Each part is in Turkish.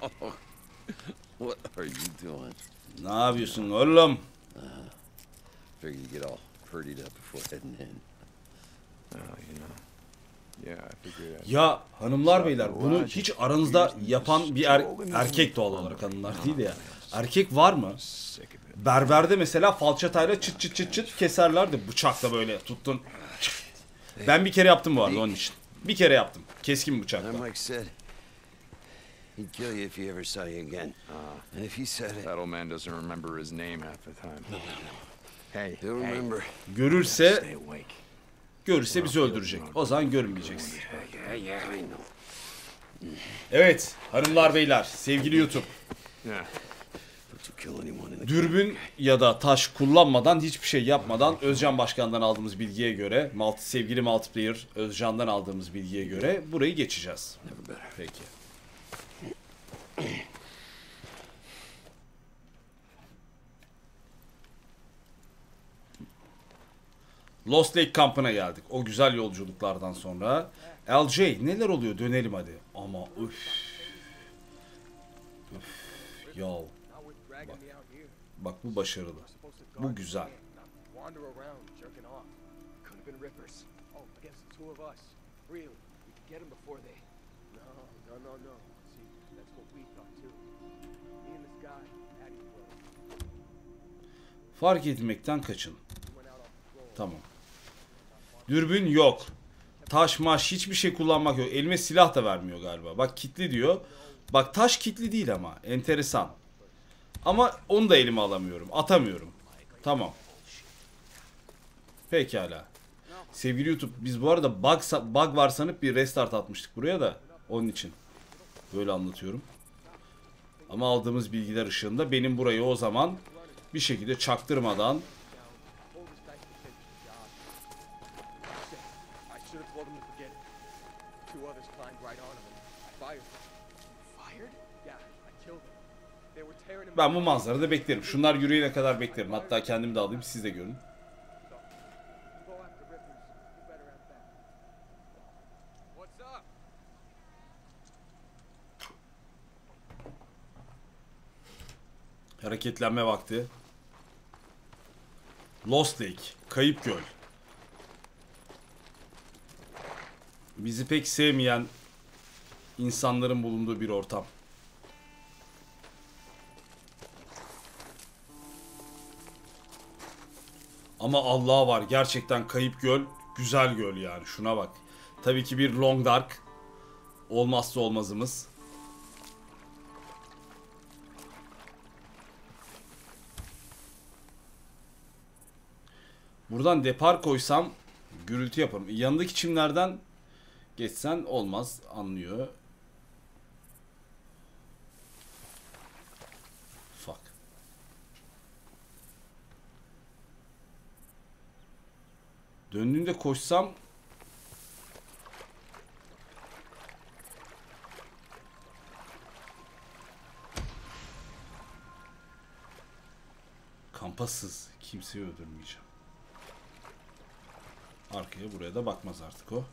What are you doing? Ne yapıyorsun oğlum? Figure you get all prettied up before heading in. Ya hanımlar beyler, bunu hiç aranızda yapan bir erkek doğal olarak, hanımlar değil de ya. Erkek var mı? Berberde mesela falçatayla çıt çıt çıt çıt keserlerdi, bıçakla böyle tuttun. Ben bir kere yaptım bu arada onun için. Bir kere yaptım. Keskin bıçakla. He'd kill you if he ever saw you again. And if he said it, that old man doesn't remember his name half the time. Hey, he'll remember. Görürse bizi öldürecek. O zaman görmeyeceksin. Evet, hanımlar beyler, sevgili YouTube. Dürbün ya da taş kullanmadan, hiçbir şey yapmadan, Özcan Başkan'dan aldığımız bilgiye göre, sevgili multiplayer Özcan'dan aldığımız bilgiye göre burayı geçeceğiz. Peki. Lost Lake kampına geldik. O güzel yolculuklardan sonra. LJ, neler oluyor? Dönelim hadi. Ama öf. Yav. Bak bu başarılı. Bu güzel. Fark etmekten kaçın. Tamam. Dürbün yok. Taş maş hiçbir şey kullanmak yok. Elime silah da vermiyor galiba. Bak kitli diyor. Bak taş kitli değil ama. Enteresan. Ama onu da elime alamıyorum. Atamıyorum. Tamam. Pekala. Sevgili YouTube, biz bu arada bug var sanıp bir restart atmıştık buraya da. Onun için böyle anlatıyorum. Ama aldığımız bilgiler ışığında benim burayı o zaman bir şekilde çaktırmadan... Ben bu manzarada beklerim. Şunlar yürüyene kadar beklerim. Hatta kendimi de alayım, siz de görün. Hareketlenme vakti. Lost Lake, Kayıp Göl. Bizi pek sevmeyen insanların bulunduğu bir ortam. Ama Allah var, gerçekten Kayıp Göl güzel göl yani, şuna bak. Tabii ki bir Long Dark olmazsa olmazımız. Buradan depar koysam gürültü yaparım. Yanındaki çimlerden geçsen olmaz, anlıyor. Fuck. Döndüğünde koşsam kampasız, kimseyi öldürmeyeceğim. Arkaya buraya da bakmaz artık o.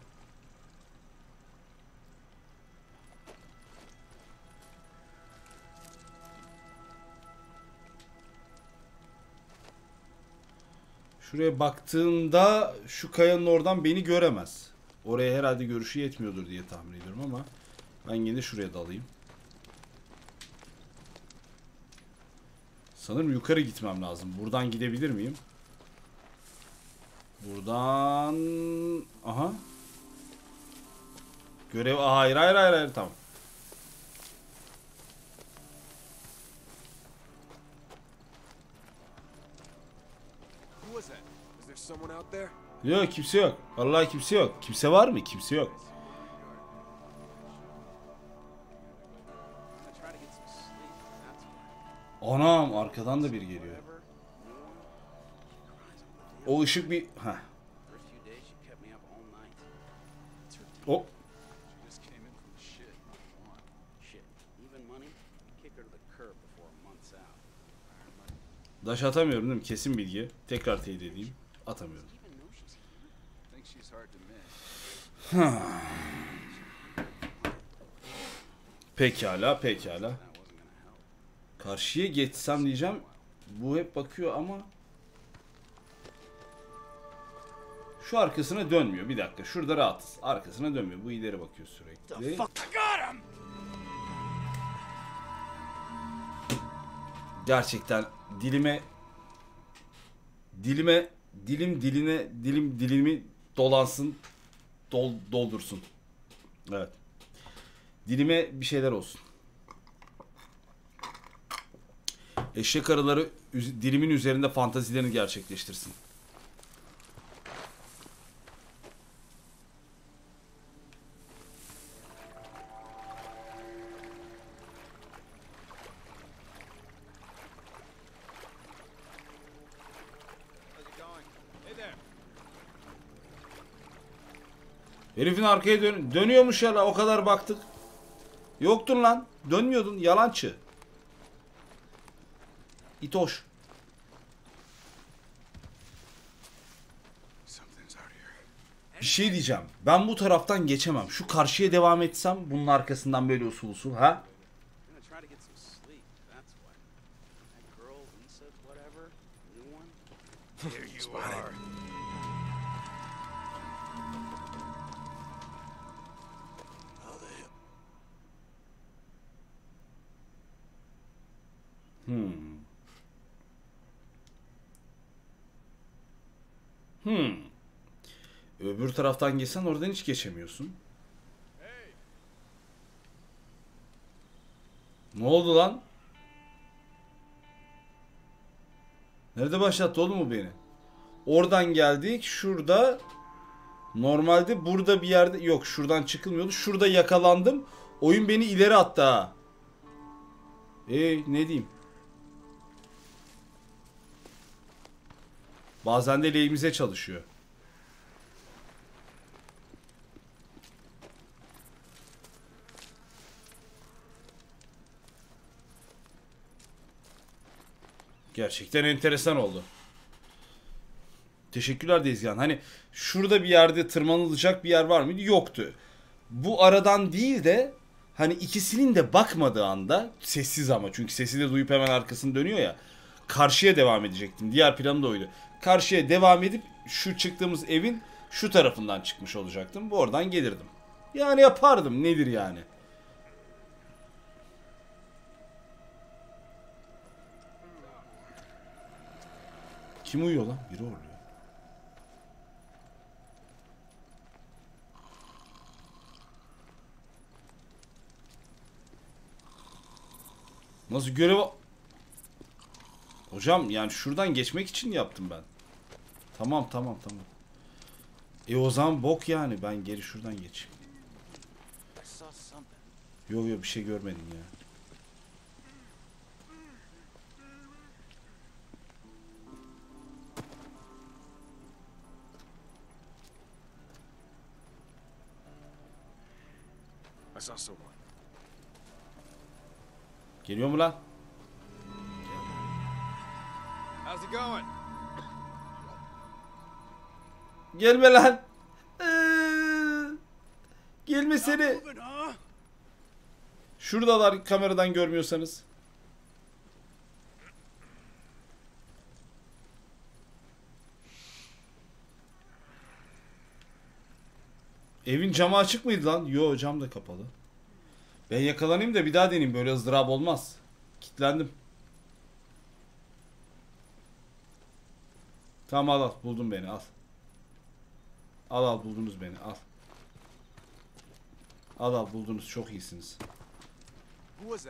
Şuraya baktığında şu kayanın oradan beni göremez. Oraya herhalde görüşü yetmiyordur diye tahmin ediyorum ama ben yine şuraya dalayım. Sanırım yukarı gitmem lazım. Buradan gidebilir miyim? Buradan... Aha. Görev... Hayır, tamam. Yok, kimse yok. Vallahi kimse yok. Kimse var mı? Kimse yok. Anam, arkadan da bir geliyor. O ışık bir... Heh. Hop. Daş atamıyorum değil mi? Kesin bilgi. Tekrar teyit edeyim. Atamıyorum. Pekala, pekala. Karşıya geçsem diyeceğim. Bu hep bakıyor ama şu arkasına dönmüyor. Bir dakika, şurada rahatız. Arkasına dönmüyor. Bu ileri bakıyor sürekli. Gerçekten dilimi dolansın, doldursun. Evet. Dilime bir şeyler olsun. Eşek arıları dilimin üzerinde fantazilerini gerçekleştirsin. Herifin arkaya dönüyormuş ya la, o kadar baktık. Yoktun lan. Dönmüyordun yalancı. İtoş. Bir şey diyeceğim. Ben bu taraftan geçemem. Şu karşıya devam etsem bunun arkasından böyle usul usul, ha? Öbür taraftan geçsen oradan hiç geçemiyorsun. Hey. Ne oldu lan? Nerede başlattı oğlum mu beni? Oradan geldik. Şurada normalde burada bir yerde yok. Şuradan çıkılmıyordu. Şurada yakalandım. Oyun beni ileri attı ha. Ne diyeyim? Bazen de lehimize çalışıyor. Gerçekten enteresan oldu. Teşekkürler deyiz yani. Hani şurada bir yerde tırmanılacak bir yer var mıydı? Yoktu. Bu aradan değil de hani ikisinin de bakmadığı anda sessiz, ama çünkü sesi de duyup hemen arkasını dönüyor ya. Karşıya devam edecektim. Diğer planım da oydu. Karşıya devam edip şu çıktığımız evin şu tarafından çıkmış olacaktım. Bu oradan gelirdim. Yani yapardım. Nedir yani? Kim uyuyor lan? Biri orluyor. Nasıl görev... Hocam yani şuradan geçmek için yaptım ben. Tamam. O zaman bok yani. Ben geri şuradan geçeyim. Yo bir şey görmedim ya. Geliyor mu lan? Gelme lan. Gelme seni. Şuradalar, kameradan görmüyorsanız. Evin camı açık mıydı lan? Yo, cam da kapalı. Ben yakalanayım da bir daha deneyeyim. Böyle ızdırap olmaz. Kilitlendim. Tamam, al buldun beni, al. Al buldunuz beni, al. Al buldunuz, çok iyisiniz. What?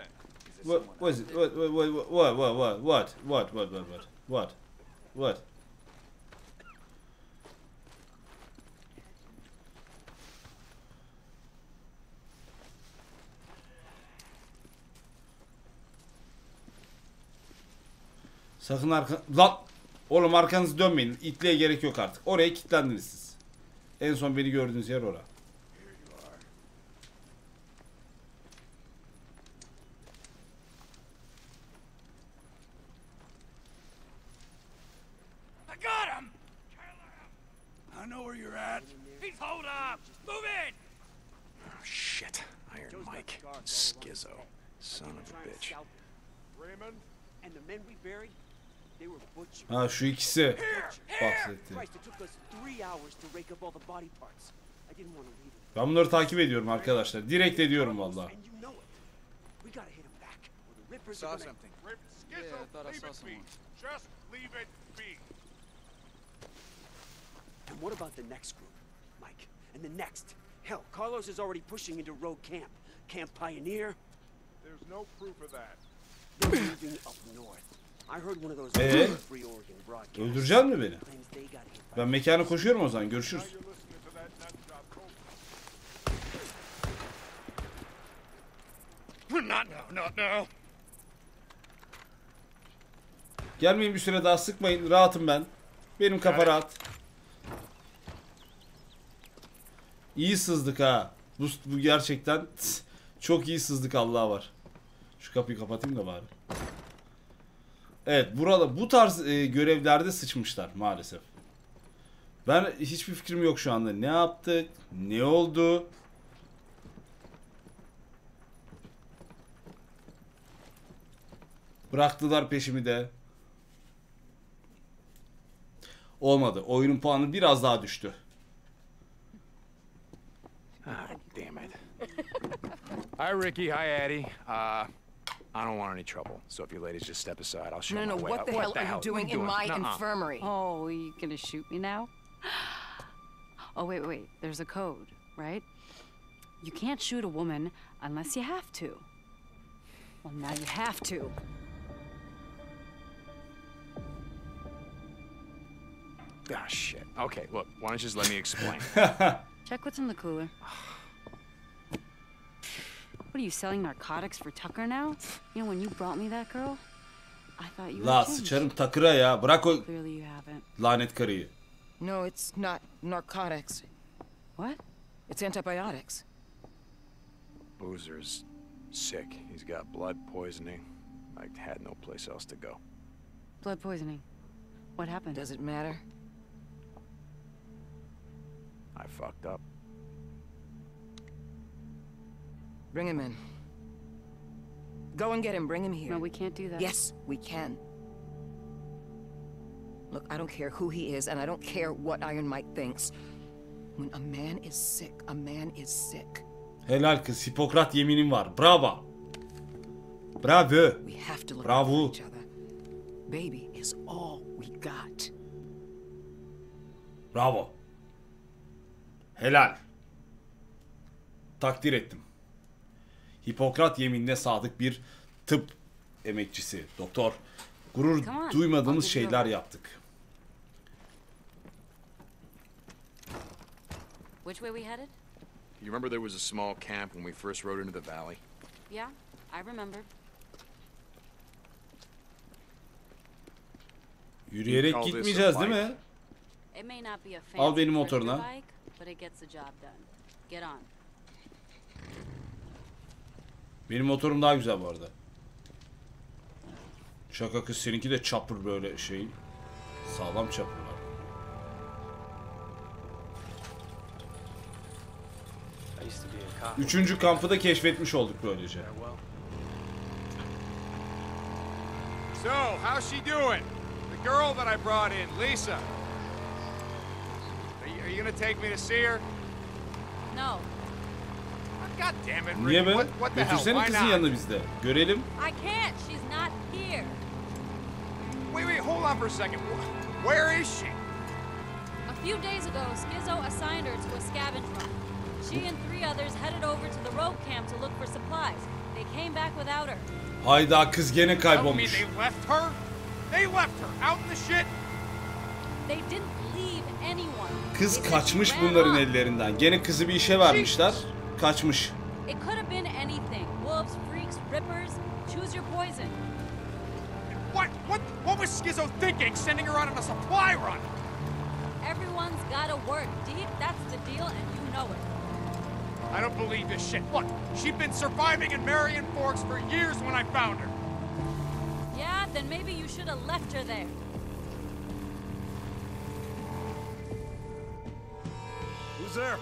Sakın lan! Oğlum arkanızı dönmeyin. İtliğe gerek yok artık. Oraya kilitlendiniz siz. En son beni gördüğünüz yer orası. I know where you're at. He's holed up. Move in. Oh shit. Iron Iron Mike. Skizzo. Son of a bitch. Ha şu ikisi. Bahsettim. Ben bunları takip ediyorum arkadaşlar. Direkt ediyorum valla. And what about the next group, Mike? And the next? Hell, Carlos is already pushing into Rogue Camp. Camp Pioneer. There's no proof of that. They're moving up north. I heard one of those free organ broadcasts. Öldürecek mi beni? Ben mekana koşuyorum o zaman. Görüşürüz. Not now. Gelmeyin bir süre daha, sıkmayın. Rahatım ben. Benim kafa rahat. İyi sızdık ha. Bu gerçekten çok iyi sızdık, Allah'a var. Şu kapıyı kapatayım da bari. Evet, burada bu tarz görevlerde sıçmışlar maalesef. Ben hiçbir fikrim yok şu anda. Ne yaptık? Ne oldu? Bıraktılar peşimi de. Olmadı. Oyunun puanı biraz daha düştü. Ah, damn it. Hi, Ricky. Hi, Addy. I don't want any trouble, so if you ladies just step aside, I'll show you. No, what the hell are you doing in my infirmary? Oh, are you gonna shoot me now? Oh, wait. There's a code, right? You can't shoot a woman unless you have to. Well, now you have to. Ah, shit. Okay, look. Why don't you just let me explain? Check what's in the cooler. What are you selling narcotics for Tucker now? You know when you brought me that girl, I thought you. La sıçarım Tucker'a ya. Bırak o lanet karıyı. No, it's not narcotics. What? It's antibiotics. Boozer's sick. He's got blood poisoning. I had no place else to go. Blood poisoning. What happened? Does it matter? I fucked up. Bring him in. Go and get him. Bring him here. No, we can't do that. Yes, we can. Look, I don't care who he is, and I don't care what Iron Mike thinks. When a man is sick, a man is sick. Helal kız, Hipokrat yeminim var. Bravo. Bravo. We have to look after each other. Baby is all we got. Bravo. Helal. Takdir ettim. Hipokrat yeminine sadık bir tıp emekçisi, doktor. Gurur duymadığımız şeyler yaptık. Which way we headed? You remember there was a small camp when we first rode into the valley? Yeah, I remember. Yürüyerek gitmeyeceğiz, değil mi? Al benim motoruna. Benim motorum daha güzel bu arada. Şaka kız, seninki de çapır böyle şey. Sağlam çapır var. Üçüncü kampı da keşfetmiş olduk böylece. So, how's she doing? The girl that I brought in, Lisa. Are you gonna take me to see her? No. God damn it, Ricky. What the hell? Why not? Görelim. I can't. She's not here. Wait, hold on for a second. Where is she? A few days ago, Skizzo assigned her to a scavenge run. She and three others headed over to the rogue camp to look for supplies. They came back without her. Hayda, kız gene kaybolmuş. They left her? They left her out in the shit. They didn't leave anyone. Kız kaçmış bunların ellerinden. Gene kızı bir işe vermişler. Kaçmış. It could have been anything. Wolves, freaks, rippers. Choose your poison. What was Skizzo thinking? Sending her out on a supply run. Everyone's gotta work, Deep. That's the deal, and you know it. I don't believe this shit. Look, she'd been surviving in Marion Forks for years when I found her. Yeah, then maybe you should have left her there. Who's there?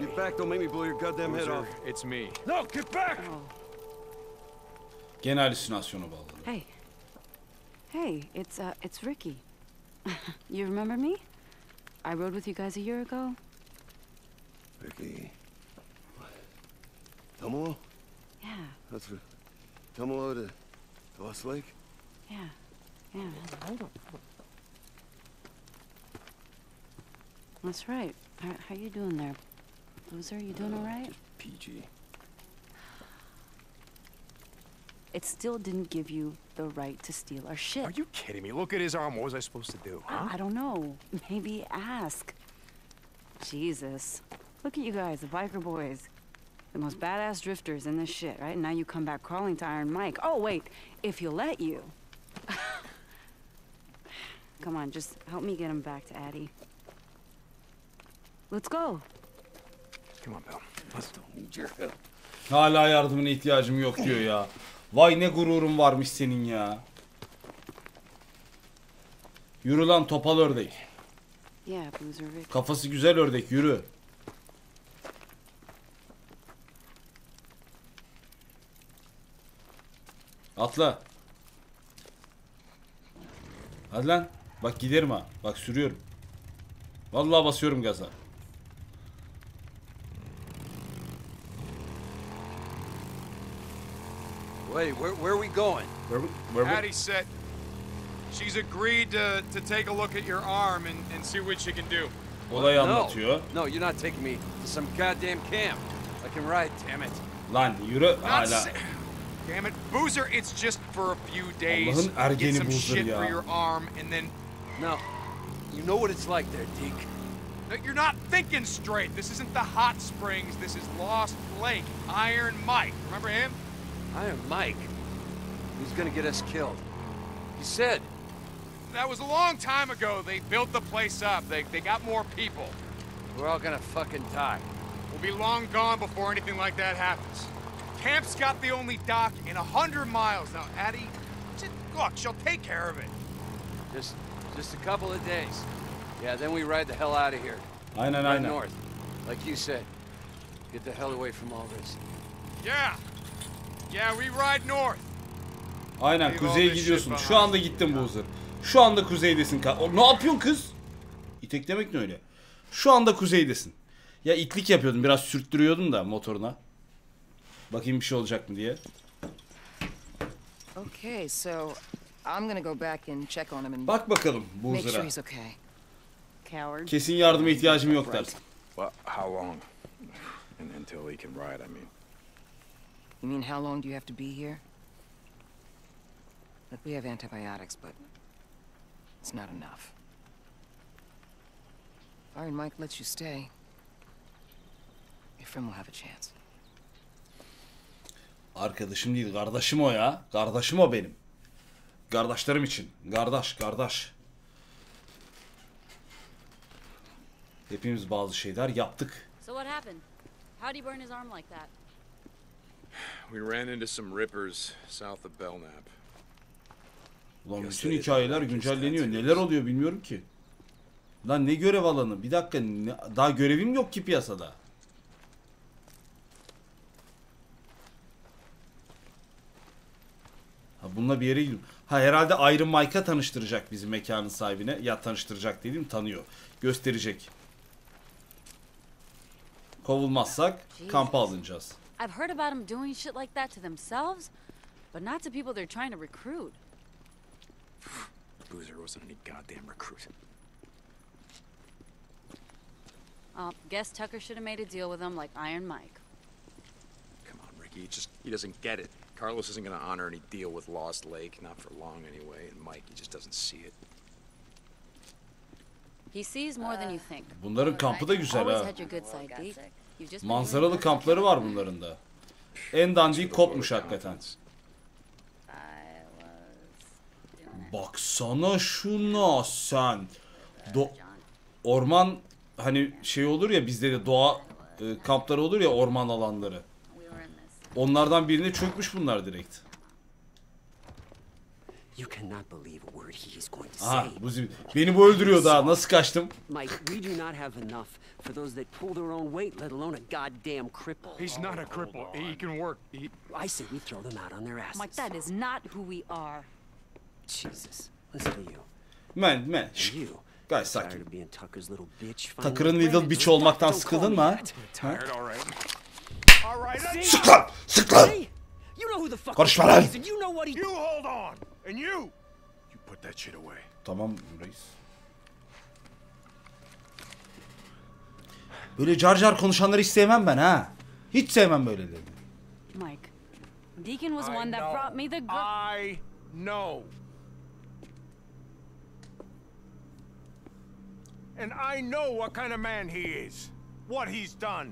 Get back, don't make me blow your goddamn head off. It's me. No, get back! Gene halüsinasyona bağladı. Hey. Hey, it's Ricky. You remember me? I rode with you guys a year ago. Ricky. Tumalo? Yeah. That's Tumalo to Lost Lake? Yeah. Yeah. That's right. How you doing there? Boozer, you doing all right? Just PG. It still didn't give you the right to steal our shit. Are you kidding me? Look at his arm. What was I supposed to do, huh? I don't know. Maybe ask. Jesus. Look at you guys, the biker boys. The most badass drifters in this shit, right? And now you come back crawling to Iron Mike. Oh, wait. If he'll let you. Come on, just help me get him back to Addy. Let's go. Come on, Bill. Let's do it. Hala yardımına ihtiyacım yok diyor ya. Vay ne gururun varmış senin ya. Yürü lan topal ördek. Kafası güzel ördek, yürü. Atla. Hadi lan. Bak giderim ha. Bak sürüyorum. Vallahi basıyorum gaza. Wait, where are we going? Addy said she's agreed to take a look at your arm and see what she can do. Olayı anlatıyor. No, you're not taking me to some goddamn camp. I can ride, damn it. Lan yürü hala. Damn it, Boozer, it's just for a few days. Get some shit for your arm and then... No, you know what it's like there, Deke. No, you're not thinking straight. This isn't the hot springs. This is Lost Lake, Iron Mike. Remember him? Iron Mike? He's gonna get us killed. He said. That was a long time ago. They built the place up. They got more people. We're all gonna fucking die. We'll be long gone before anything like that happens. Camp's got the only dock in 100 miles. Now, Addy, just, look, she'll take care of it. Just a couple of days. Yeah, then we ride the hell out of here. I know. North, like you said. Get the hell away from all this. Yeah. Yeah, we ride north. Aynen, kuzeye gidiyorsun. Şu anda gittim Boozer. Şu anda kuzeydesin. Ne yapıyorsun kız? İteklemek ne öyle? Şu anda kuzeydesin. Ya itlik yapıyordum. Biraz sürttürüyordum da motoruna. Bakayım bir şey olacak mı diye. Okay, so I'm gonna go back and check on him and bak bakalım Boozer'a. Kesin yardıma ihtiyacım yok dersin. How long until he can ride, I mean? You mean how long do you have to be here? Look, we have antibiotics, but it's not enough. Iron Mike lets you stay. Your friend will have a chance. Arkadaşım değil, kardeşim o ya. Kardeşim o benim. Kardeşlerim için. Kardeş. Hepimiz bazı şeyler yaptık. So what happened? How did he burn his arm like that? We ran into some rippers south of Belnap. Ulan bütün hikayeler güncelleniyor. Neler oluyor bilmiyorum ki. Lan ne görev alanı? Bir dakika. Daha görevim yok ki piyasada. Ha bununla bir yere gidiyorum. Ha herhalde Iron Mike'a tanıştıracak bizi mekanın sahibine. Ya tanıştıracak dedim, tanıyor. Gösterecek. Kovulmazsak kampa alınacağız. I've heard about them doing shit like that to themselves, but not to people they're trying to recruit. Boozer wasn't any goddamn recruit. Guess Tucker should have made a deal with him like Iron Mike. Come on, Ricky, he doesn't get it. Carlos isn't gonna honor any deal with Lost Lake, not for long anyway, and Mike, he just doesn't see it. He sees more than you think. Bunların kampı da güzel ha. Manzaralı kampları var bunların da. En dandik kopmuş hakikaten. Baksana şuna sen. Orman hani şey olur ya, bizde de doğa kampları olur ya, orman alanları. Onlardan birine çökmüş bunlar direkt. You cannot believe a word he is going to say. Aha, beni bu öldürüyor daha. Nasıl kaçtım? Mike, we do not have enough for those that pull their own weight, let alone a goddamn cripple. He's not a cripple. He can work. I say we throw them out on their asses. Mike, that is not who we are. Jesus, listen to you. Man, you. Guys, sakin. Tucker'ın little bitch olmaktan sıkıldın mı ha? Sık lan! Sık lan! Konuşma lan! Tamam reis. Böyle car car konuşanları hiç sevmem ben ha. Hiç sevmem böyleleri. Mike, Deacon was one that brought me the good. I know. And I know what kind of man he is. What he's done.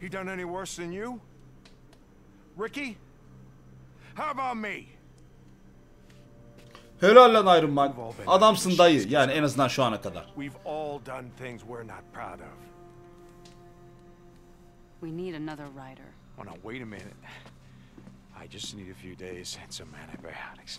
He done any worse than you? Ricky? How about me? Helal lan Iron Mike. Adamsın dayı. Yani en azından şu ana kadar. We've all done things we're not proud of. We need another rider. Oh no, wait a minute. I just need a few days and some antibiotics.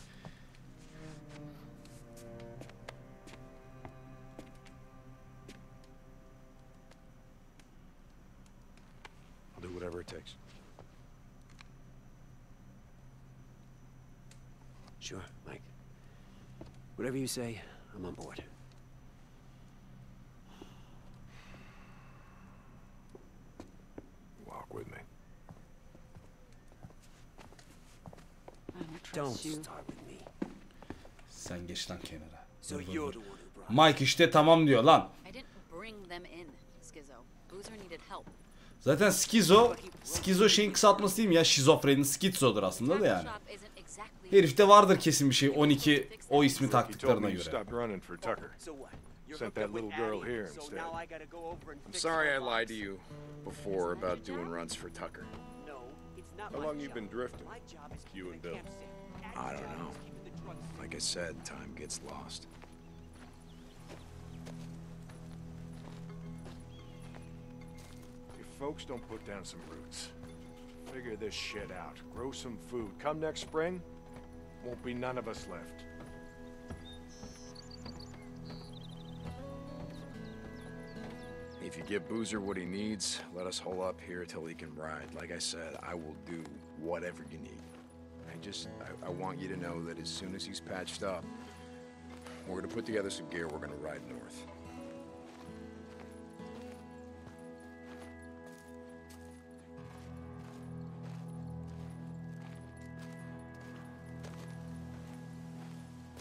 Do whatever it takes. Sure, Mike. Whatever you say, I'm on board. Walk with me. Don't start with me. Sen geç lan kenara. So you're the one who brought. Mike işte tamam diyor lan. I didn't bring them in, Skizzo. Boozer needed help. Zaten Skizzo şeyin kısaltması değil mi ya? Şizofrenin Skizzo'dur aslında da yani. Herifte vardır kesin bir şey 12 o ismi taktıklarına göre. Folks, don't put down some roots. Figure this shit out. Grow some food. Come next spring, won't be none of us left. If you give Boozer what he needs, let us hole up here till he can ride. Like I said, I will do whatever you need. I want you to know that as soon as he's patched up, we're gonna put together some gear. We're gonna ride north.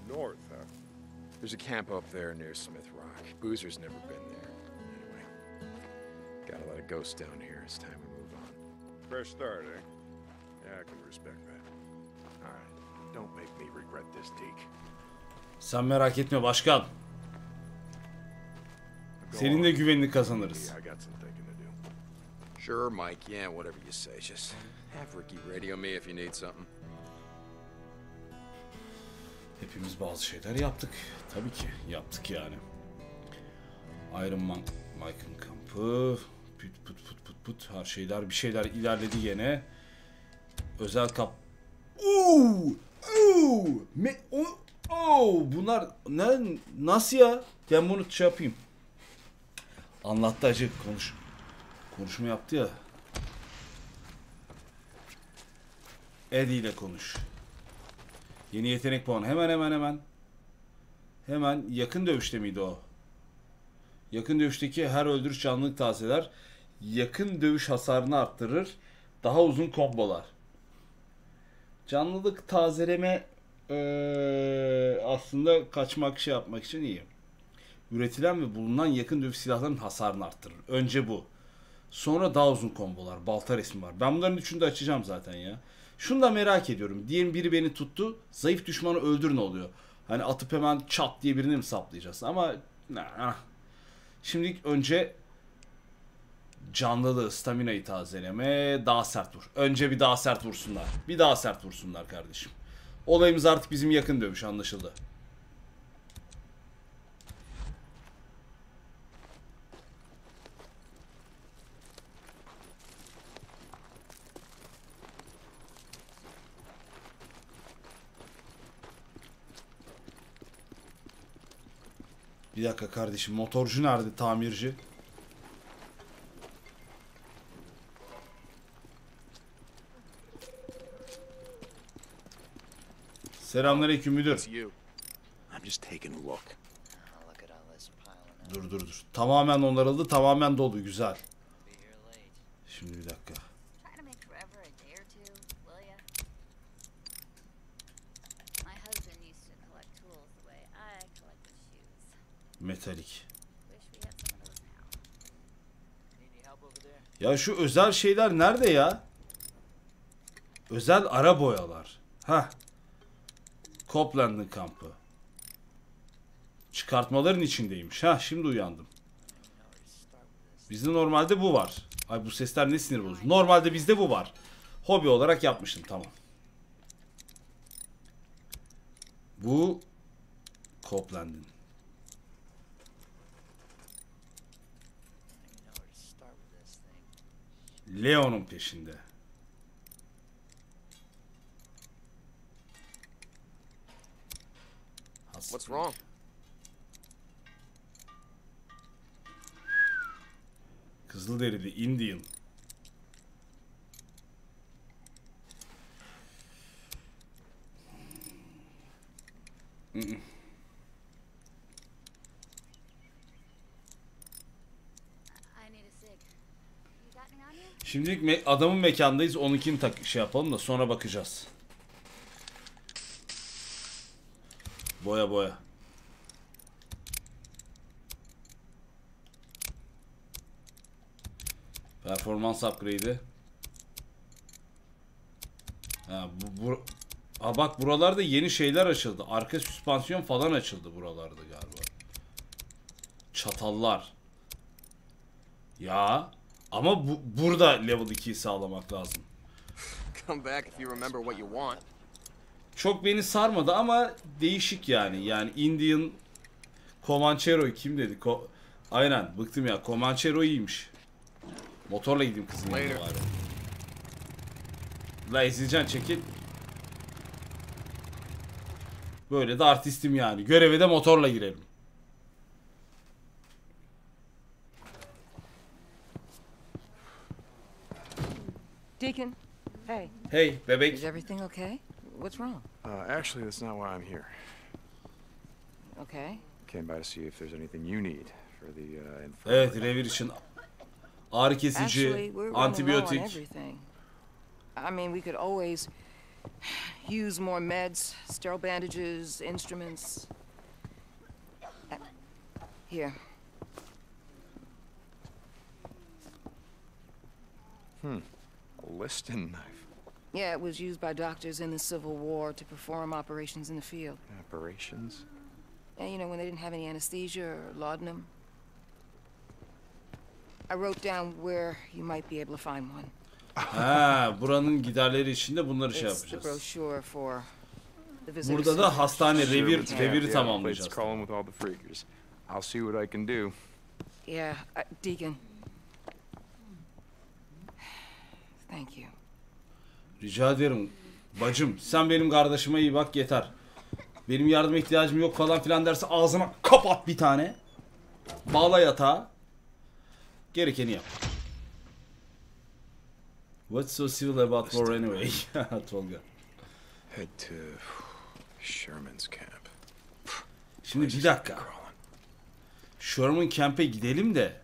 North, huh? There's a camp up there near Smith Rock. Boozer's never been there. Anyway, gotta let a ghost down here. It's time we move on. Fresh start, eh? Yeah, I can respect that. All right, don't make me regret this, Deke. Sen merak etme başkan. Seninle güvenini kazanırız. Sure, Mike. Yeah, whatever you say. Just have Ricky radio me if you need something. Hepimiz bazı şeyler yaptık. Tabii ki yaptık yani. Iron Mike'ın kampı. Put. Her şeyler bir şeyler ilerledi yine. Özel kap. Bunlar ne? Nasıl ya? Ben bunu şey yapayım. Anlattı acı. Konuşma yaptı ya. Addy ile konuş. Yeni yetenek puanı. Hemen yakın dövüşte miydi o? Yakın dövüşteki her öldürüş canlılık tazeler. Yakın dövüş hasarını arttırır. Daha uzun kombolar. Canlılık tazeleme aslında kaçmak şey yapmak için iyi. Üretilen ve bulunan yakın dövüş silahlarının hasarını arttırır. Önce bu. Sonra daha uzun kombolar. Balta resmi var. Ben bunların üçünü de açacağım zaten ya. Şunu da merak ediyorum. Diyelim biri beni tuttu. Zayıf düşmanı öldür ne oluyor? Hani atıp hemen çat diye birini mi saplayacağız? Ama şimdi önce canlılığı, staminayı tazeleme, daha sert vur. Önce bir daha sert vursunlar. Bir daha sert vursunlar kardeşim. Olayımız artık bizim yakın dövüş anlaşıldı. Bir dakika kardeşim, motorcu nerede, tamirci? Selamünaleyküm müdür. Dur dur dur. Tamamen onarıldı, tamamen dolu, güzel. Şimdi bir dakika. Metalik. Ya şu özel şeyler nerede ya? Özel ara boyalar. Hah. Copland'ın kampı. Çıkartmaların içindeymiş. Hah, şimdi uyandım. Bizde normalde bu var. Ay bu sesler ne sinir bozucu. Normalde bizde bu var. Hobi olarak yapmıştım, tamam. Bu Copland'ın. Leon'un peşinde. What's wrong? Kızılderili Indian. Şimdilik adamın mekandayız. Onunkini şey yapalım da sonra bakacağız. Boya boya. Performans upgrade'i. Ha, ha bak, buralarda yeni şeyler açıldı. Arka süspansiyon falan açıldı buralarda galiba. Çatallar. Ya ama burada level 2'yi sağlamak lazım. Çok beni sarmadı ama değişik yani. Yani Indian Comanchero kim dedi? Aynen, bıktım ya. Comanchero iyiymiş. Motorla gideyim kızım yanına bari. La ezileceksin, çekil. Böyle de artistim yani. Göreve de motorla girelim. Deacon. Hey. Hey bebek. Is everything okay? What's wrong? Actually, that's not why I'm here. Okay. Came by to see if there's anything you need for the evet, revir için ağrı kesici, antibiyotik. I mean, we could always use more meds, sterile bandages, instruments. Here. A Liston knife. Yeah, it was used by doctors in the Civil War to perform operations in the field. Operations? Yeah, you know, when they didn't have any anesthesia or laudanum. I wrote down where you might be able to find one. Ha, buranın giderleri içinde bunları şey yapacağız. Burada da hastane reviri tamamlayacağız. I'll see what I can do. Yeah, Deacon. Thank you. Rica ederim bacım, sen benim kardeşime iyi bak yeter. Benim yardıma ihtiyacım yok falan filan derse ağzına kapat bir tane. Bağla yatağa. Gerekeni yap. What's so civil about war anyway? Tolga. Head to Sherman's camp. Şimdi bir dakika. Sherman camp'e gidelim de.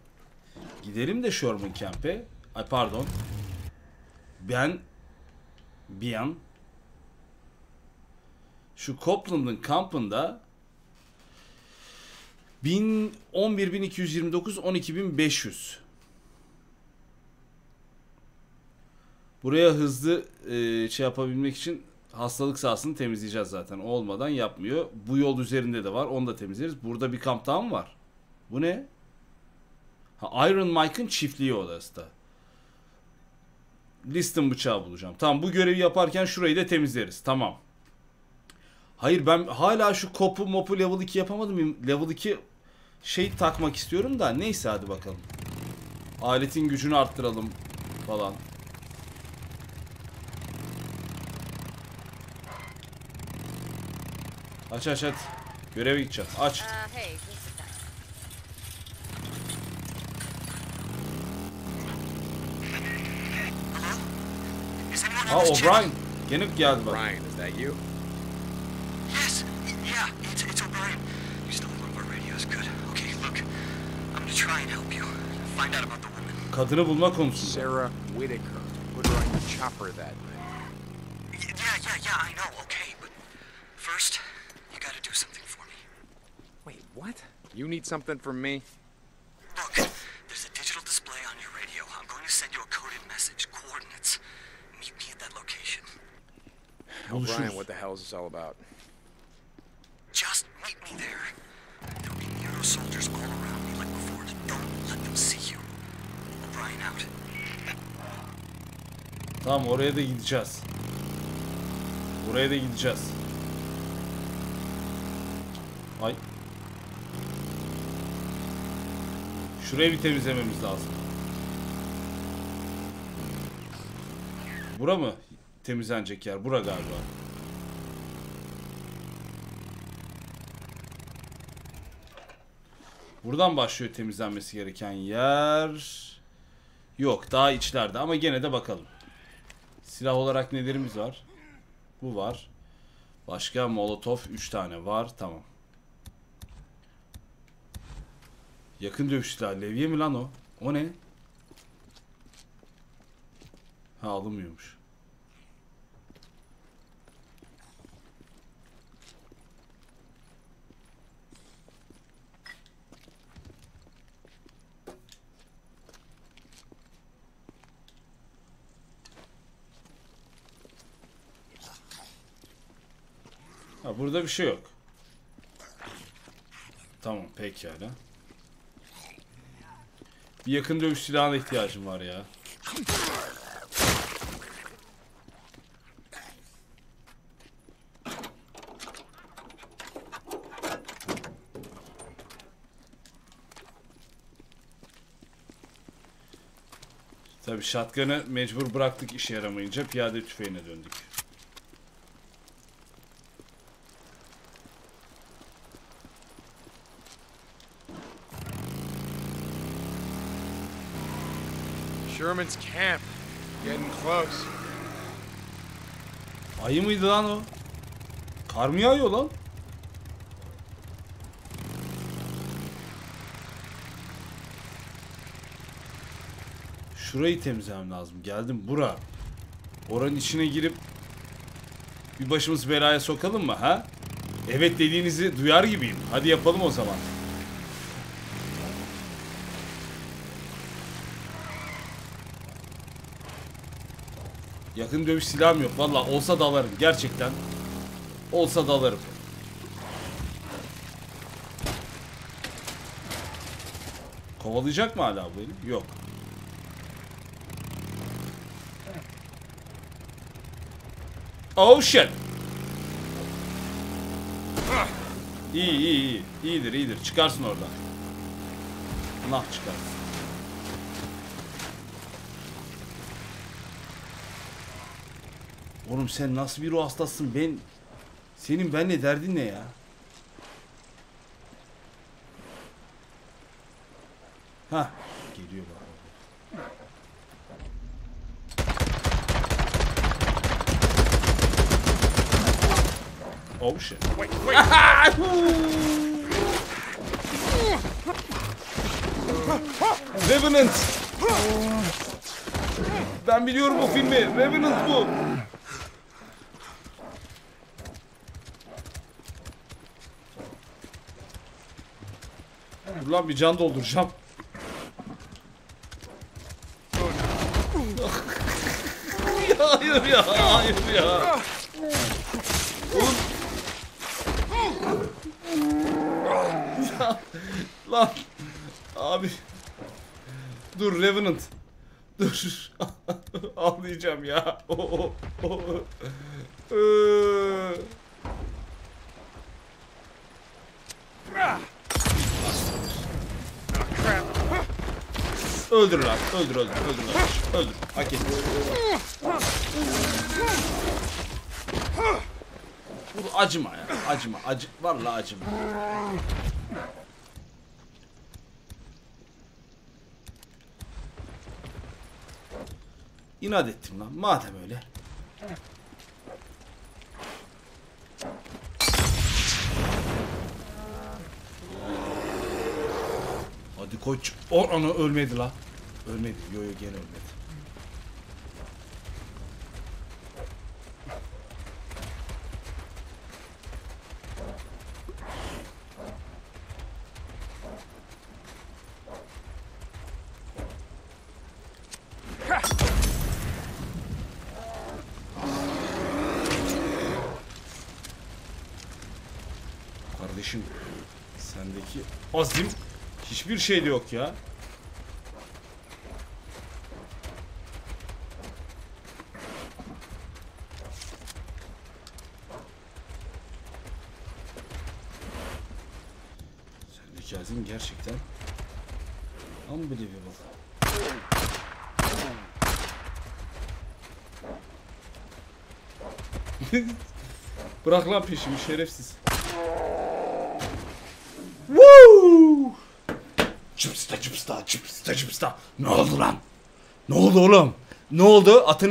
Gidelim de Sherman camp'e. Ay pardon. Bir an şu Copland'ın kampında 11.229 12.500 buraya hızlı şey yapabilmek için hastalık sahasını temizleyeceğiz zaten. O olmadan yapmıyor. Bu yol üzerinde de var. Onu da temizleriz. Burada bir kamp daha mı var? Bu ne? Ha, Iron Mike'ın çiftliği odası da. Liston bıçağı bulacağım. Tamam, bu görevi yaparken şurayı da temizleriz. Tamam. Hayır, ben hala şu kopu mopu level 2 yapamadım. Level 2 şey takmak istiyorum da. Neyse, hadi bakalım. Aletin gücünü arttıralım falan. Aç. Göreve gideceğiz. Aç. Ha, O'Brien. Gene geldi bak. O'Brien, is that you? Yes. Yeah, it's O'Brien. You still have one of our radios, good. Okay, look. I'm gonna try and help you. Find out about the woman. Kadını bulma konusunda. Sarah Whittaker. Put her on the chopper that night. Yeah, I know. Okay, but first, you gotta do something for me. Wait, what? You need something from me? Look. There's a digital display on your radio. I'm going to send you a coded message, coordinates. Meet me at that location. O'Brien, what the hell is this all about? Just meet me there. There'll be Nero soldiers all around me like before, and don't let them see you. O'Brien out. Tamam, oraya da gideceğiz. Oraya da gideceğiz. Ay. Şurayı bir temizlememiz lazım. Bura mı temizlenecek yer? Bura galiba. Buradan başlıyor temizlenmesi gereken yer. Yok, daha içlerde ama gene de bakalım. Silah olarak nelerimiz var? Bu var. Başka molotof 3 tane var. Tamam. Yakın dövüş silahı. Levye mi lan o? O ne? Ha, alınmıyormuş. Ha, burada bir şey yok. Tamam, pekala. Bir yakın dövüş silahına ihtiyacım var ya. Tabii shotgun'ı mecbur bıraktık işe yaramayınca, piyade tüfeğine döndük. Sherman's camp. Getting close. Ayı mıydı lan o? Kar mı yağıyor lan? Şurayı temizlemem lazım. Geldim bura. Oranın içine girip bir başımız belaya sokalım mı ha? Evet dediğinizi duyar gibiyim. Hadi yapalım o zaman. Yakın dövüş silahım yok. Vallahi olsa da alırım. Gerçekten. Olsa da alırım. Kovalayacak mı hala bu? Yok. Oh shit. İyi. İyidir. Çıkarsın oradan. Nah, çıkarsın. Oğlum sen nasıl bir ruh hastasın? Senin benimle derdin ne ya? Ha, geliyor bak. Oh shit. Wait. Revenant. Ben biliyorum o filmi. Revenant bu. Ulan bir can dolduracağım. Hayır ya. Lan. Abi. Dur Revenant. Dur. Ağlayacağım ya. Öldür lan. Öldür. Hak et. Acıma ya. Acıma. Vallahi acıma. İnat ettim lan. Madem öyle. Hadi koç. Onu ölmedi la. Ölmedi. Yo yo gene ölmedi. Azim hiçbir şey de yok ya. Sendeki azim gerçekten unbelievable. Bırak lan peşimi şerefsiz. Cıpsta cıpsta cıpsta cıpsta. Ne oldu lan? Ne oldu oğlum? Ne oldu? Atın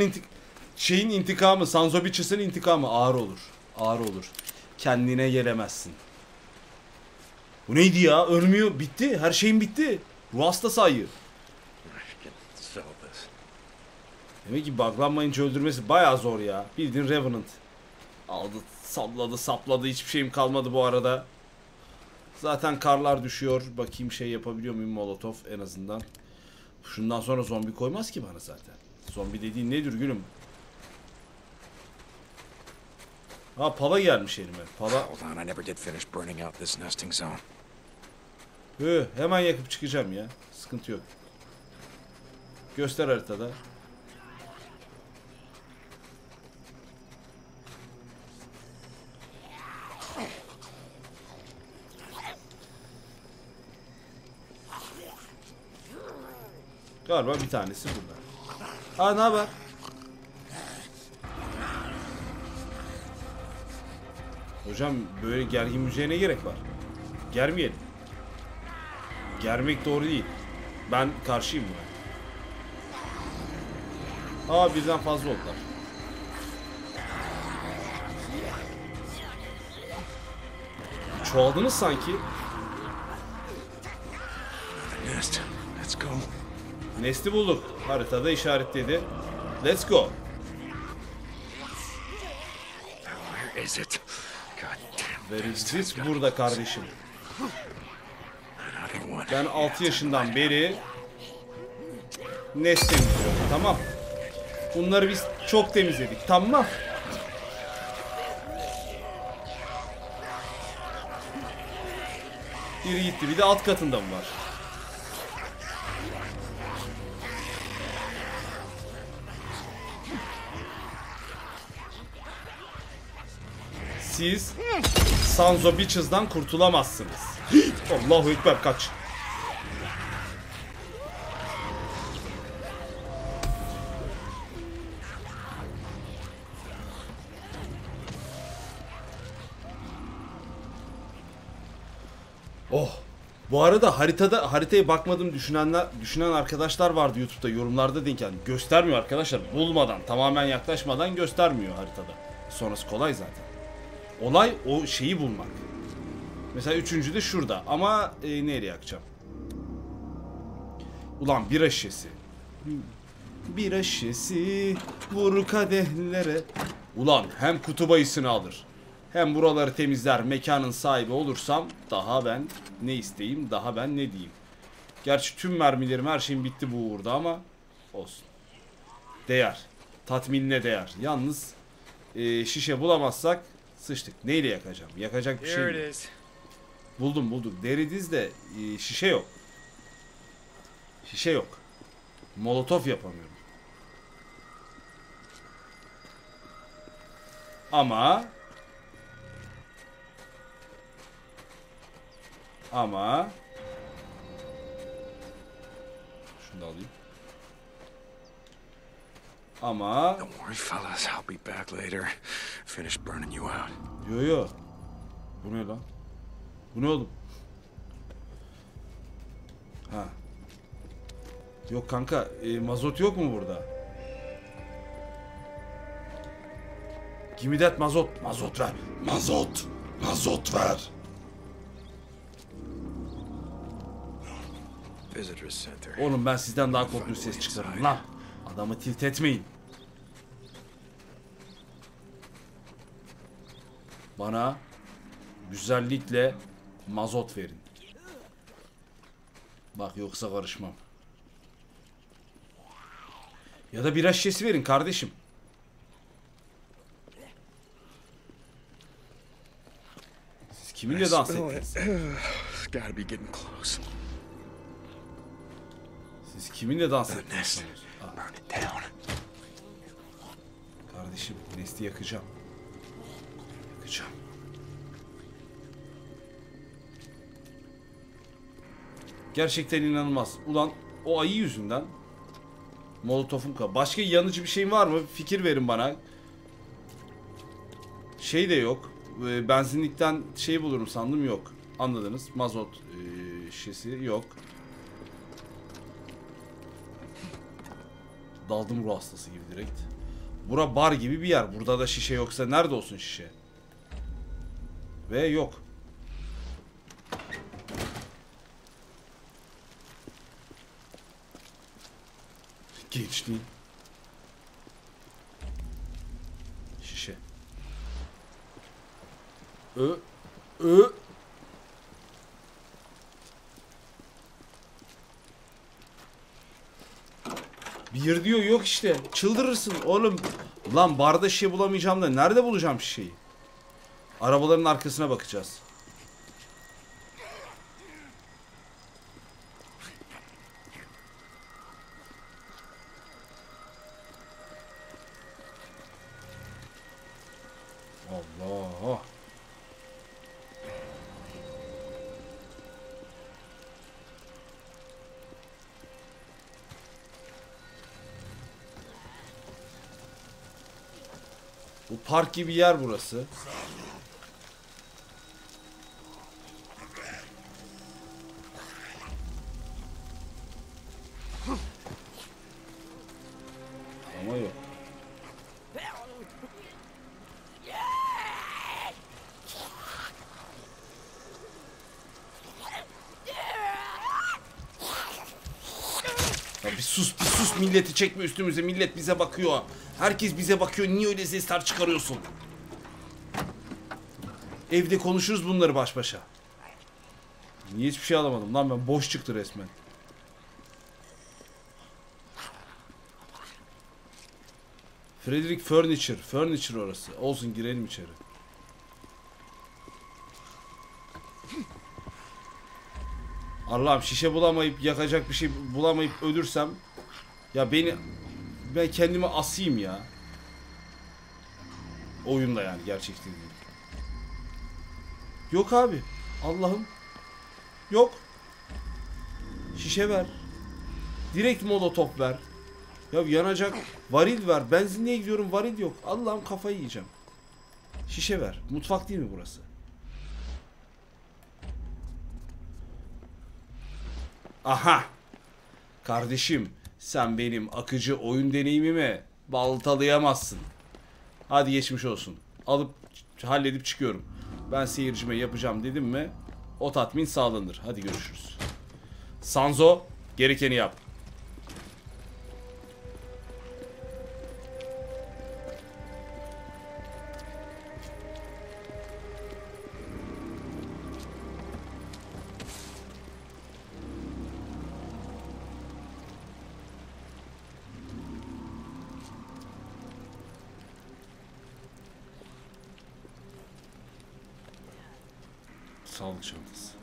intikamı, Sanzo biçisinin intikamı ağır olur. Ağır olur. Kendine gelemezsin. Bu neydi ya? Ölmüyor. Bitti. Her şeyin bitti. Ruh hastası ayı. Demek ki buglanmayınca öldürmesi bayağı zor ya. Bildiğin Revenant. Aldı, salladı, sapladı. Hiçbir şeyim kalmadı bu arada. Zaten karlar düşüyor. Bakayım şey yapabiliyor muyum, molotof en azından. Şundan sonra zombi koymaz ki bana zaten. Zombi dediğin nedir gülüm? Ha pala gelmiş elime. Pala. Hemen yakıp çıkacağım ya. Sıkıntı yok. Göster haritada. Galiba bir tanesi burada. Aa, ne haber? Hocam böyle gergin müziğe ne gerek var? Germeyelim. Germek doğru değil. Ben karşıyım buna. Aa, birden fazla oldular. Çoğaldınız sanki. Let's go. Nesli bulduk. Haritada işaretledi. Let's go. Where is it? Where is this? Burada kardeşim. Ben 6 yaşından beri Nesli izliyorum. Tamam. Bunları biz çok temizledik. Tamam. Biri gitti. Bir de alt katında mı var? Siz Sanzo Beaches'dan kurtulamazsınız. Allahu ekber, kaç. Oh. Bu arada haritaya bakmadım düşünen arkadaşlar vardı YouTube'da, yorumlarda denk geldi. Göstermiyor arkadaşlar. Bulmadan, tamamen yaklaşmadan göstermiyor haritada. Sonrası kolay zaten. Olay o şeyi bulmak. Mesela üçüncü de şurada ama nereye akacağım? Ulan bira şişesi. Bira şişesi vur kadehlere. Ulan hem kutu bayısını alır hem buraları temizler, mekanın sahibi olursam daha ben ne isteyeyim, daha ben ne diyeyim. Gerçi tüm mermilerim, her şeyim bitti bu uğurda ama olsun. Değer. Tatminine değer. Yalnız şişe bulamazsak sıçtık. Neyle yakacağım? Yakacak bir şey mi? Buldum. Deridiz de şişe yok. Şişe yok. Molotof yapamıyorum. Ama şunu da alayım. Ama yo. Bu ne lan? Bu ne oğlum? Ha. Yok kanka, mazot yok mu burada? Give me that mazot. Mazot ver. Mazot. Mazot ver. Visitors Center. Oğlum ben sizden daha korkunç ses çıkarım lan. Adamı tilt etmeyin. Bana güzellikle mazot verin. Bak yoksa karışmam. Ya da biraz şişesi verin kardeşim. Siz kiminle dans ettiniz? Siz kiminle dans ettiniz? Kardeşim Nest'i yakacağım. Yakacağım. Gerçekten inanılmaz. Ulan o ayı yüzünden molotofum kaldı. Başka yanıcı bir şeyim var mı? Fikir verin bana. Şey de yok. Benzinlikten şey bulurum sandım, yok. Anladınız. Mazot şişesi yok. Daldım ruh hastası gibi direkt. Bura bar gibi bir yer. Burada da şişe yoksa nerede olsun şişe? Ve yok. Gençliğin. Şişe. Bir diyor yok işte. Çıldırırsın oğlum. Lan barda şişe bulamayacağım da nerede bulacağım şişeyi? Arabaların arkasına bakacağız. Park gibi yer burası. Ama yok. Ya bir sus milleti çekme üstümüze, millet bize bakıyor. Herkes bize bakıyor. Niye öyle sesler çıkarıyorsun? Evde konuşuruz bunları baş başa. Niye hiçbir şey alamadım lan ben? Boş çıktı resmen. Frederick Furniture. Furniture orası. Olsun, girelim içeri. Allah'ım şişe bulamayıp, yakacak bir şey bulamayıp ölürsem ya beni... Ben kendimi asayım ya. Oyunda yani, gerçekten değil. Yok abi. Allah'ım. Yok. Şişe ver. Direkt molotof ver. Ya yanacak. Varil ver. Benzinliğe gidiyorum, varil yok. Allah'ım kafayı yiyeceğim. Şişe ver. Mutfak değil mi burası? Aha. Kardeşim. Sen benim akıcı oyun deneyimimi baltalayamazsın. Hadi geçmiş olsun. Alıp halledip çıkıyorum. Ben seyircime yapacağım dedim mi o tatmin sağlanır. Hadi görüşürüz. Sanzo, gerekeni yap. Sağlık çantası.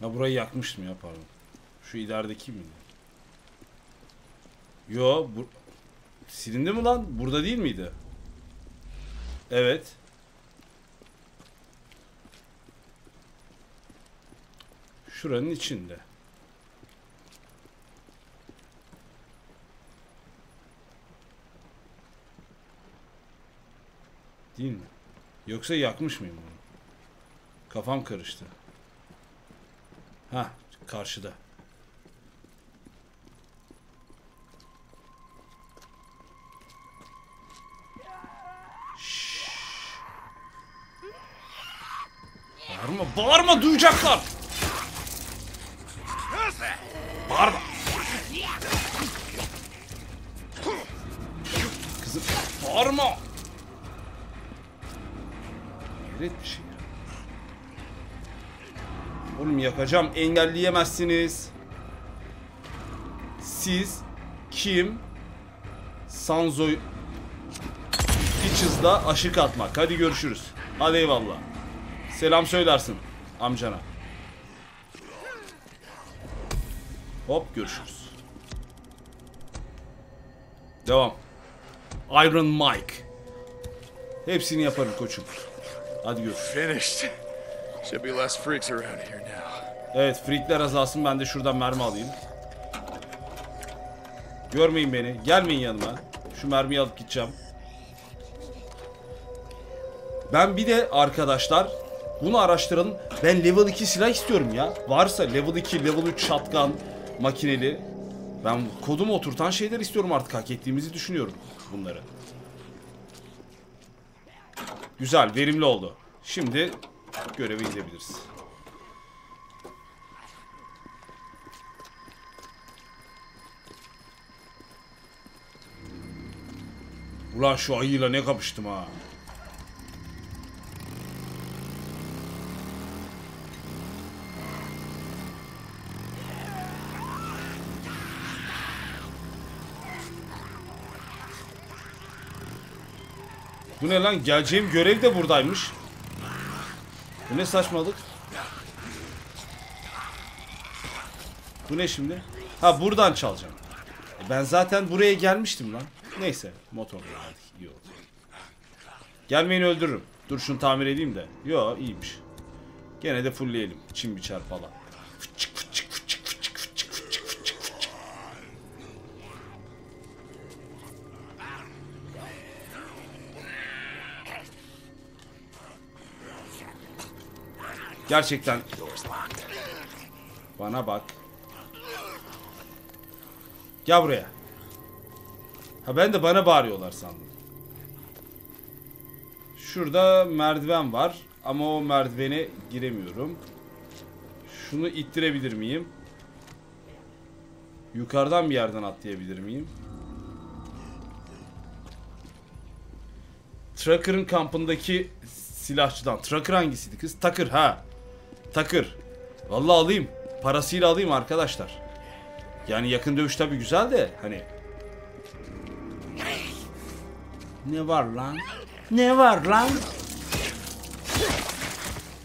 Ya burayı yakmıştım ya, pardon. Şu ilerideki miydi? Yo, silindi mi lan? Burada değil miydi? Evet. Şuranın içinde. Değil mi? Yoksa yakmış mıyım bunu? Kafam karıştı. Ha, karşıda. Şşş. Bağırma, bağırma, duyacaklar. Bağırma. Kızım, bağırma. Hayret bir şey. Oğlum yakacağım, engelleyemezsiniz. Siz kim? Sanzo'yu hiç hızla aşık atmak. Hadi görüşürüz. Hadi eyvallah. Selam söylersin amcana. Hop, görüşürüz. Devam. Iron Mike. Hepsini yaparım koçum. Hadi görüşürüz. Should be less freaks around here now. Evet, freakler azalsın. Ben de şuradan mermi alayım. Görmeyin beni. Gelmeyin yanıma. Şu mermiyi alıp gideceğim. Ben bir de arkadaşlar bunu araştıralım. Ben level 2 silah istiyorum ya. Varsa level 2, level 3 shotgun makineli. Ben kodumu oturtan şeyler istiyorum artık. Hak ettiğimizi düşünüyorum bunları. Güzel, verimli oldu. Şimdi göreve gidebiliriz. Ulan şu ayıyla ne kapıştım ha. Bu ne lan? Geleceğim görev de buradaymış. Bu ne saçmalık? Bu ne şimdi? Ha, buradan çalacağım. Ben zaten buraya gelmiştim lan. Neyse, motor. İyi oldu. Gelmeyin, öldürürüm. Dur şunu tamir edeyim de. Yo, iyiymiş. Gene de fullleyelim. Çim biçer falan. Gerçekten bana bak. Gel buraya. Ha, ben de bana bağırıyorlar sandım. Şurada merdiven var ama o merdivene giremiyorum. Şunu ittirebilir miyim? Yukarıdan bir yerden atlayabilir miyim? Trucker'ın kampındaki silahçıdan. Tucker hangisiydi kız? Tucker ha. Tucker. Vallahi alayım. Parasıyla alayım arkadaşlar. Yani yakın dövüş tabi güzel de hani. Ne var lan? Ne var lan?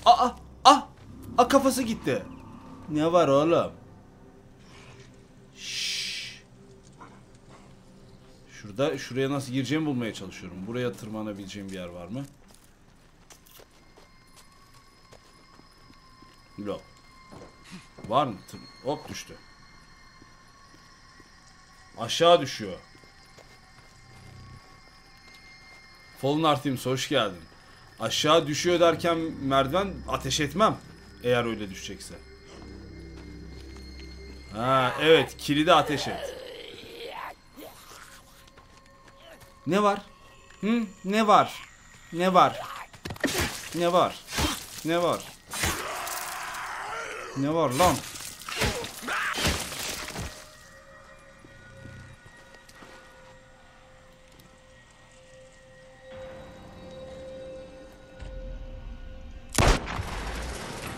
Aa! Aa! Aa, kafası gitti. Ne var oğlum? Şşş. Şurada, şuraya nasıl gireceğimi bulmaya çalışıyorum. Buraya tırmanabileceğim bir yer var mı? Yok. Var mı? Hop, düştü. Aşağı düşüyor. Fallen Artemis, hoş geldin. Aşağı düşüyor derken merdiven, ateş etmem. Eğer öyle düşecekse. Ha evet, kilidi ateş et. Ne var? Hı? Ne var? Ne var? Ne var? Ne var? Ne var lan?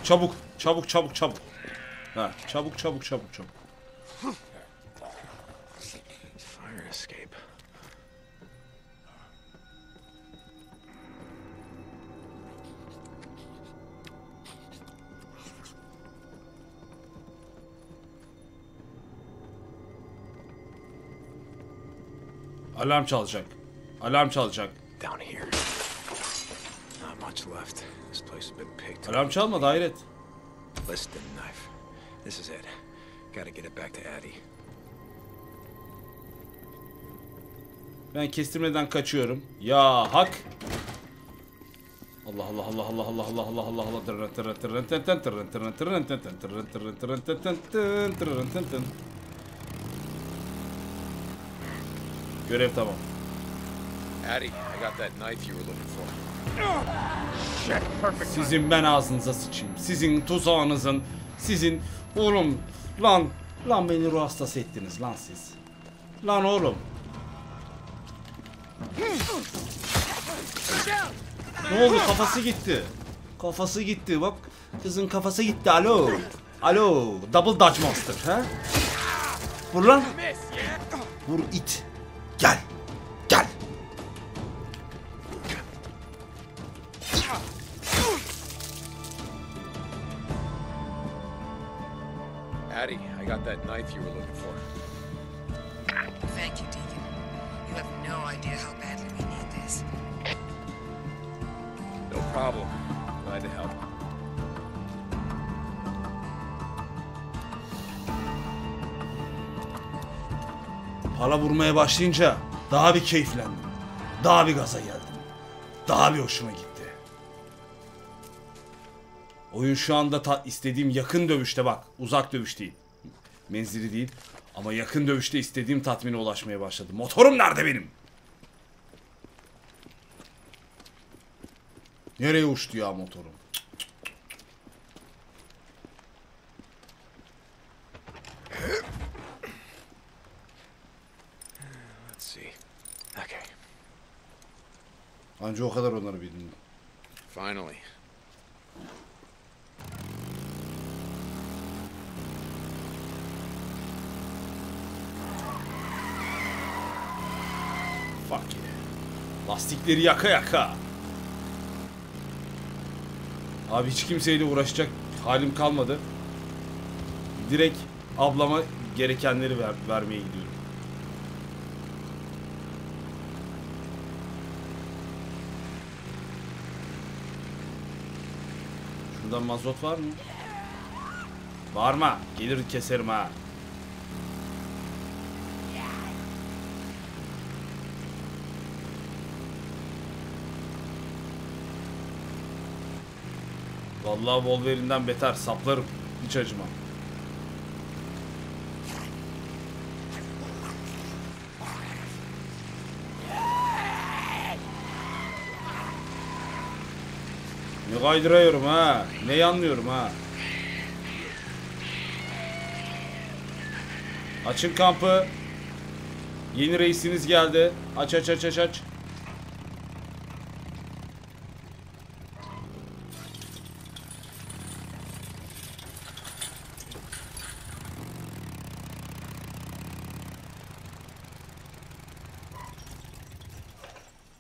Çabuk, çabuk, çabuk, çabuk. Ha, çabuk, çabuk, çabuk, çabuk. Alarm çalacak. Alarm çalacak. Alarm çalmadı hayret. Liston knife. This is it. Gotta get it back to Addy. Ben kestirmeden kaçıyorum. Ya hak. Allah Allah Allah Allah Allah Allah Allah Allah Allah Allah. Görev tamam. Addy, I got that knife you were looking for. Shit, perfect. Sizin ben ağzınıza sıçayım. Sizin tuzağınızın, sizin oğlum lan beni ruh hastası ettiniz lan siz. Lan oğlum. Ne oldu? Kafası gitti. Kafası gitti. Bak kızın kafası gitti. Alo. Alo. Double Dutch Master. He? Vur lan. Vur it. Gel. Gel. Addy, I got that knife you were looking for. Thank you, Deacon. You have no idea how badly we need this. No problem. Glad to help. Pala vurmaya başlayınca daha bir keyiflendim. Daha bir gaza geldim. Daha bir hoşuma gitti. Oyun şu anda istediğim yakın dövüşte, bak uzak dövüş değil. Menzili değil. Ama yakın dövüşte istediğim tatmine ulaşmaya başladı. Motorum nerede benim? Nereye uçtu ya motorum? Anca o kadar onları bildim. Finally. Fuck yeah. Lastikleri yaka yaka. Abi hiç kimseyle uğraşacak halim kalmadı. Direkt ablama gerekenleri vermeye gidiyorum. Şuradan mazot var mı? Bağırma. Gelir keserim ha. Vallahi Wolverine'den beter saplarım, hiç acımam. Ne kaydırıyorum ha, ne yanlıyorum ha. Açın kampı. Yeni reisiniz geldi. Aç aç aç aç aç.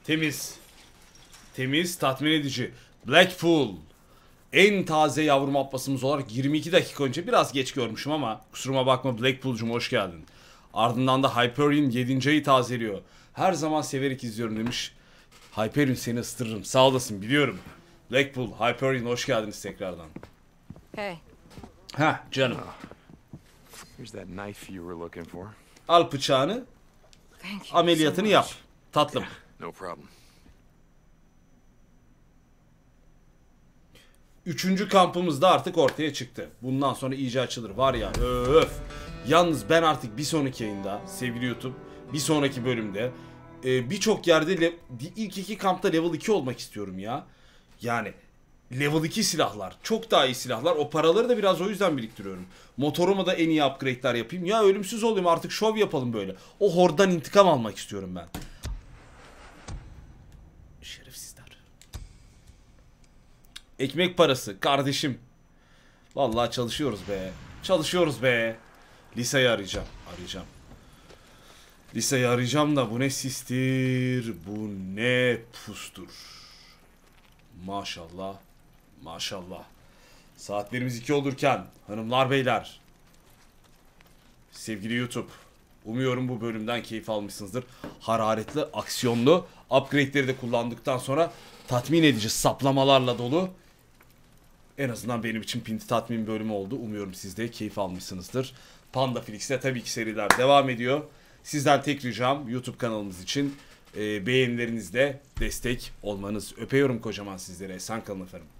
Temiz. Temiz, tatmin edici. Blackpool. En taze yavru mapbasımız olarak 22 dakika önce, biraz geç görmüşüm ama kusuruma bakma Blackpool'cum, hoş geldin. Ardından da Hyperion 7. ayı tazeliyor. Her zaman severek izliyorum demiş. Hyperion seni ısıtırırım. Sağ olasın, biliyorum. Blackpool, Hyperion hoş geldiniz tekrardan. Hey. Ha canım. Al bıçağını. Ameliyatını yap. Tatlım. No problem. Üçüncü kampımız da artık ortaya çıktı. Bundan sonra iyice açılır var ya. Öf. Yalnız ben artık bir sonraki yayında, sevgili YouTube, bir sonraki bölümde birçok yerde ilk iki kampta level 2 olmak istiyorum ya. Yani level 2 silahlar, çok daha iyi silahlar. O paraları da biraz o yüzden biriktiriyorum. Motoruma da en iyi upgrade'ler yapayım. Ya ölümsüz olayım artık, şov yapalım böyle. O hordan intikam almak istiyorum ben. Ekmek parası kardeşim. Vallahi çalışıyoruz be. Çalışıyoruz be. Liseyi arayacağım. Arayacağım. Liseyi arayacağım da bu ne sistir. Bu ne pustur. Maşallah. Maşallah. Saatlerimiz 2 olurken hanımlar beyler. Sevgili YouTube. Umuyorum bu bölümden keyif almışsınızdır. Hararetli, aksiyonlu. Upgrade'leri de kullandıktan sonra tatmin edici saplamalarla dolu. En azından benim için pinti tatmin bölümü oldu. Umuyorum siz de keyif almışsınızdır. PandaFlix'te tabii ki seriler devam ediyor. Sizden tek ricam YouTube kanalımız için beğenilerinizle destek olmanız. Öpüyorum kocaman sizlere. Esen kalın efendim.